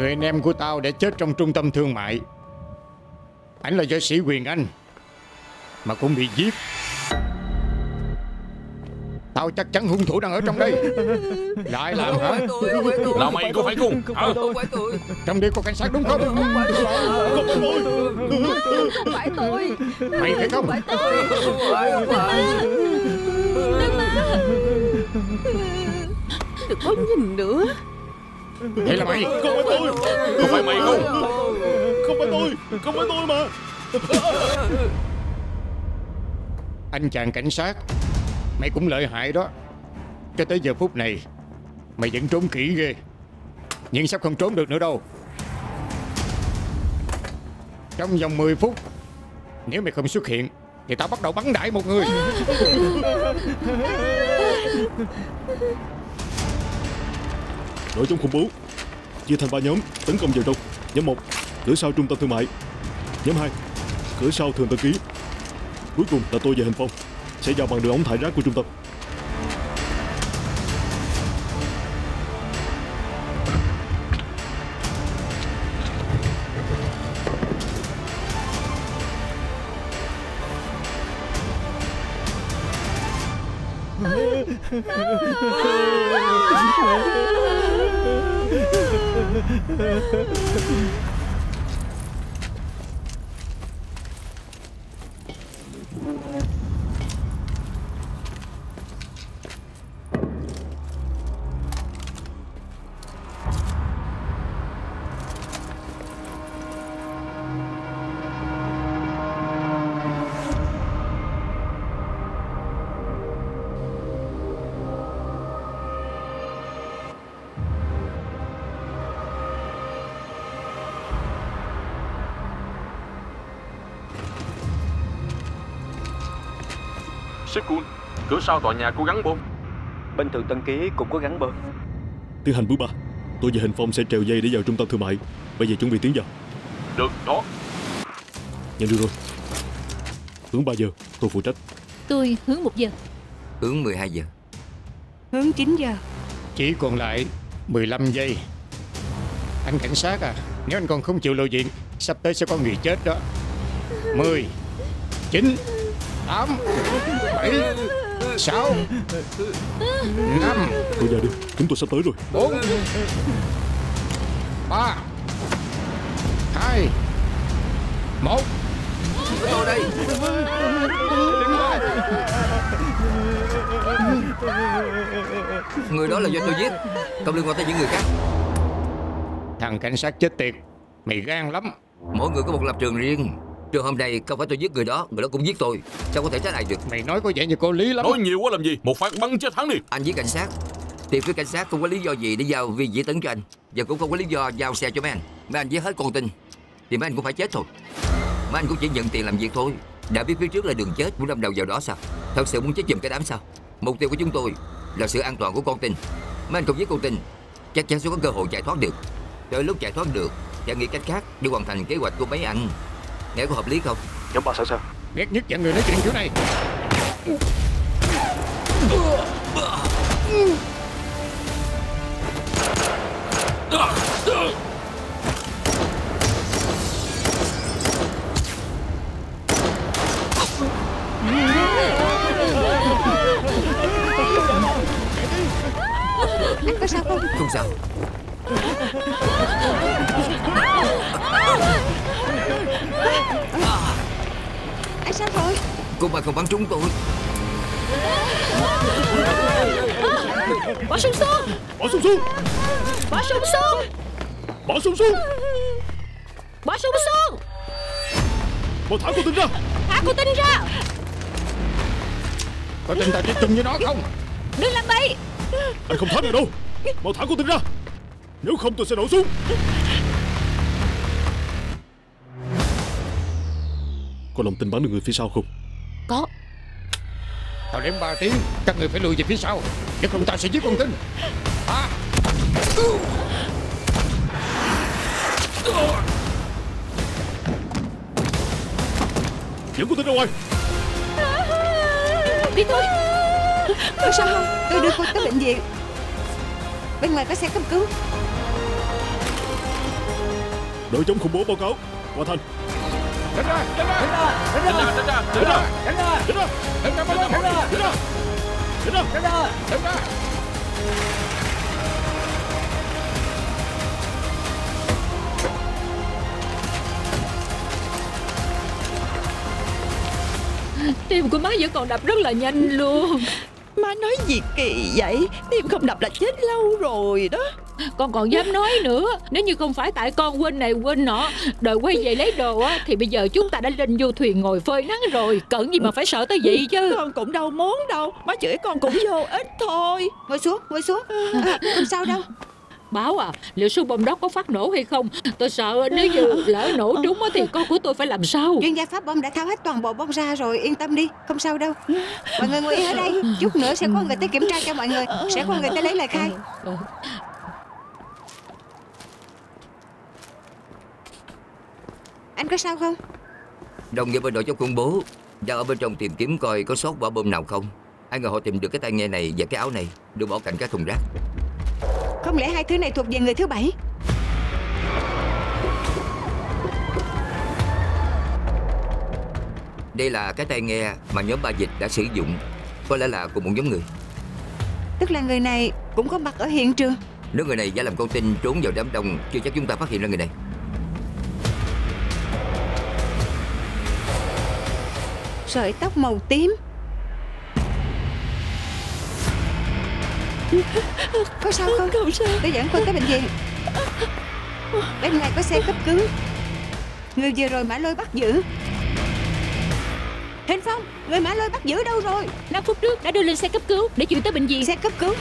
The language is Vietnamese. Người anh em của tao đã chết trong trung tâm thương mại. Ảnh là do sĩ Quyền Anh mà cũng bị giết. Tao chắc chắn hung thủ đang ở trong đây. Lại làm hả? Là mày có phải không? Trong đây có cảnh sát đúng không? Không phải tôi. Mày phải không? Phải tôi. Đừng mà. Đừng có nhìn nữa. Đây là mày. Không phải tôi. Không phải mày không? Không phải tôi. Không phải tôi mà. Anh chàng cảnh sát, mày cũng lợi hại đó. Cho tới giờ phút này mày vẫn trốn kỹ ghê. Nhưng sắp không trốn được nữa đâu. Trong vòng 10 phút nếu mày không xuất hiện thì tao bắt đầu bắn đại một người. Đội chống khủng bố chia thành 3 nhóm tấn công vào trong. Nhóm 1 cửa sau trung tâm thương mại. Nhóm 2 cửa sau Thường Tân Ký. Cuối cùng là tôi và Hình Phong sẽ vào bằng đường ống thải rác của trung tâm. Cool. Cửa sau tòa nhà cố gắng bơm. Bên Thường Tân Ký cũng cố gắng bơm. Tiến hành bước 3. Tôi và Hình Phong sẽ trèo dây để vào trung tâm thương mại. Bây giờ chuẩn bị tiến vào. Được đó. Nhận được rồi. Hướng 3 giờ tôi phụ trách. Tôi hướng 1 giờ. Hướng 12 giờ. Hướng 9 giờ. Chỉ còn lại 15 giây. Anh cảnh sát à, nếu anh còn không chịu lộ diện sắp tới sẽ có người chết đó. 10 9 8 7 6 5. Tôi ra đi, chúng tôi sắp tới rồi. 4 3 2 1. Tôi đây. Người đó là do tôi giết, không liên quan tới những người khác. Thằng cảnh sát chết tiệt, mày gan lắm. Mỗi người có một lập trường riêng. Trường hôm nay không phải tôi giết người đó cũng giết tôi. Sao có thể trái lại được? Mày nói có vẻ như có lý lắm. Nói nhiều quá làm gì? Một phát bắn chết hắn đi. Anh giết cảnh sát thì phía cảnh sát không có lý do gì để giao viên dĩ tấn cho anh. Và cũng không có lý do giao xe cho mấy anh. Mấy anh giết hết con tin thì mấy anh cũng phải chết thôi. Mấy anh cũng chỉ nhận tiền làm việc thôi. Đã biết phía trước là đường chết, muốn đâm đầu vào đó sao? Thật sự muốn chết giùm cái đám sao? Mục tiêu của chúng tôi là sự an toàn của con tin. Mấy anh không giết con tin chắc chắn sẽ có cơ hội chạy thoát được. Tới lúc chạy thoát được sẽ nghĩ cách khác để hoàn thành kế hoạch của mấy anh. Nghe có hợp lý không? Nhóm 3 sẵn sàng. Ghét nhất dạng người nói chuyện kiểu này. Anh có sao không? Không sao. Anh sao rồi? Cô bà còn bắn trúng tôi. Bỏ súng xuống. Bỏ súng xuống. Bỏ súng xuống. Bỏ súng xuống. Bỏ súng xuống. Bỏ thả cô tin ra. Thả cô tin ra. Có tin ta đi chung với nó không? Đừng làm bậy. Anh không thoát được đâu. Bỏ thả cô tin ra. Nếu không tôi sẽ nổ súng. Có lòng tin bắn được người phía sau không? Có. Tao đếm 3 tiếng, các người phải lùi về phía sau. Nếu không tao sẽ giết con tin. 3 Dẫn con tin ra ngoài. Đi thôi. Tôi sao không? Tôi đưa cô tới bệnh viện. Bên ngoài có xe cấp cứu. Đội chống khủng bố báo cáo. Qua Thành. Đánh ra. Tim của má vẫn còn đập rất là nhanh luôn. Má nói gì kỳ vậy? Tim không đập là chết lâu rồi đó. Con còn dám nói nữa. Nếu như không phải tại con quên này quên nọ, đợi quay về lấy đồ á, thì bây giờ chúng ta đã lên du thuyền ngồi phơi nắng rồi. Cần gì mà phải sợ tới vậy chứ. Con cũng đâu muốn đâu. Má chửi con cũng vô ích thôi. Ngồi xuống. Không sao đâu. Báo à, liệu súng bom đó có phát nổ hay không? Tôi sợ nếu như lỡ nổ trúng thì con của tôi phải làm sao? Chuyên gia pháp bom đã tháo hết toàn bộ bom ra rồi, yên tâm đi, không sao đâu. Mọi người ngồi yên ở đây, chút nữa sẽ có người tới kiểm tra cho mọi người, sẽ có người tới lấy lời khai. Anh có sao không? Đồng nghiệp bên đội chống khủng bố đang ở bên trong tìm kiếm coi có sót quả bom nào không. Ai ngờ họ tìm được cái tai nghe này và cái áo này được bỏ cạnh các thùng rác. Không lẽ hai thứ này thuộc về người thứ bảy? Đây là cái tai nghe mà nhóm Ba Dịch đã sử dụng. Có lẽ là cùng một nhóm người. Tức là người này cũng có mặt ở hiện trường. Nếu người này giả làm con tin trốn vào đám đông, chưa chắc chúng ta phát hiện ra người này. Sợi tóc màu tím. Có sao không? Không sao. Tôi dẫn con tới bệnh viện. Bên này có xe cấp cứu. Người vừa rồi Mã Lôi bắt giữ. Hình Phong, người Mã Lôi bắt giữ đâu rồi? 5 phút trước đã đưa lên xe cấp cứu để chuyển tới bệnh viện. Xe cấp cứu?